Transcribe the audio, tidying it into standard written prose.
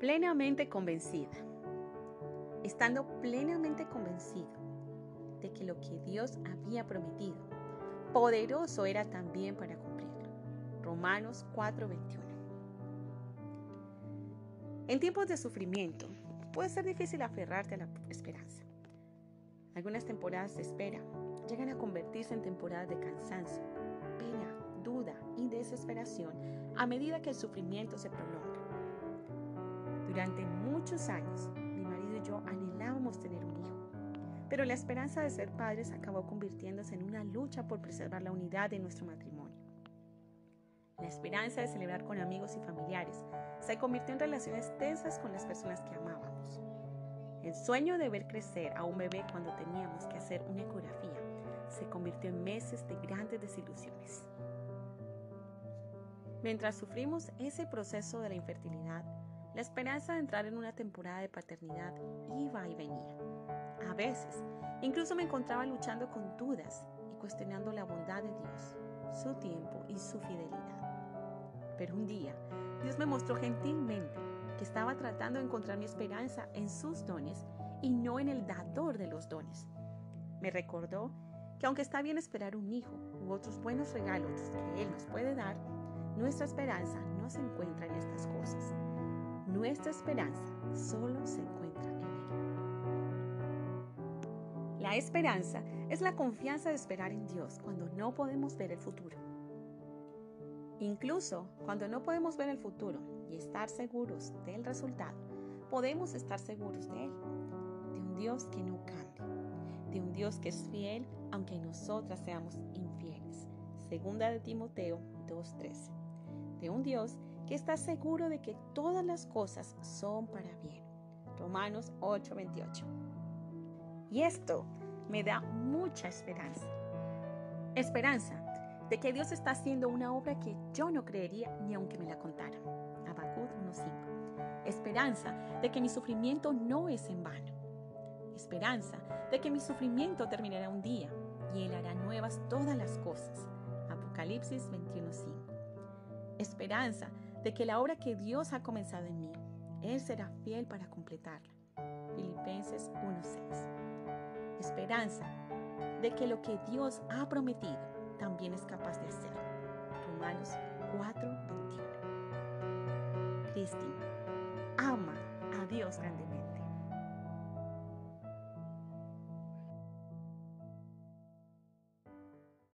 plenamente convencida. Estando plenamente convencido de que lo que Dios había prometido, poderoso era también para cumplirlo. Romanos 4:21. En tiempos de sufrimiento, puede ser difícil aferrarte a la esperanza. Algunas temporadas de espera llegan a convertirse en temporadas de cansancio, pena, duda y desesperación a medida que el sufrimiento se prolonga. Durante muchos años, yo anhelábamos tener un hijo, pero la esperanza de ser padres acabó convirtiéndose en una lucha por preservar la unidad de nuestro matrimonio. La esperanza de celebrar con amigos y familiares se convirtió en relaciones tensas con las personas que amábamos. El sueño de ver crecer a un bebé cuando teníamos que hacer una ecografía se convirtió en meses de grandes desilusiones. Mientras sufrimos ese proceso de la infertilidad, la esperanza de entrar en una temporada de paternidad iba y venía. A veces, incluso me encontraba luchando con dudas y cuestionando la bondad de Dios, su tiempo y su fidelidad. Pero un día, Dios me mostró gentilmente que estaba tratando de encontrar mi esperanza en sus dones y no en el dador de los dones. Me recordó que aunque está bien esperar un hijo u otros buenos regalos que Él nos puede dar, nuestra esperanza no se encuentra en estas cosas. Nuestra esperanza solo se encuentra en Él. La esperanza es la confianza de esperar en Dios cuando no podemos ver el futuro. Incluso cuando no podemos ver el futuro y estar seguros del resultado, podemos estar seguros de Él, de un Dios que no cambia, de un Dios que es fiel aunque nosotras seamos infieles. Segunda de Timoteo 2:13. De un Dios que está seguro de que todas las cosas son para bien. Romanos 8:28. Y esto me da mucha esperanza. Esperanza de que Dios está haciendo una obra que yo no creería ni aunque me la contaran. Habacuc 1:5. Esperanza de que mi sufrimiento no es en vano. Esperanza de que mi sufrimiento terminará un día y Él hará nuevas todas las cosas. Apocalipsis 21:5. Esperanza de que la obra que Dios ha comenzado en mí, Él será fiel para completarla. Filipenses 1:6. Esperanza de que lo que Dios ha prometido también es capaz de hacer. Romanos 4:21. Cristina, ama a Dios grandemente.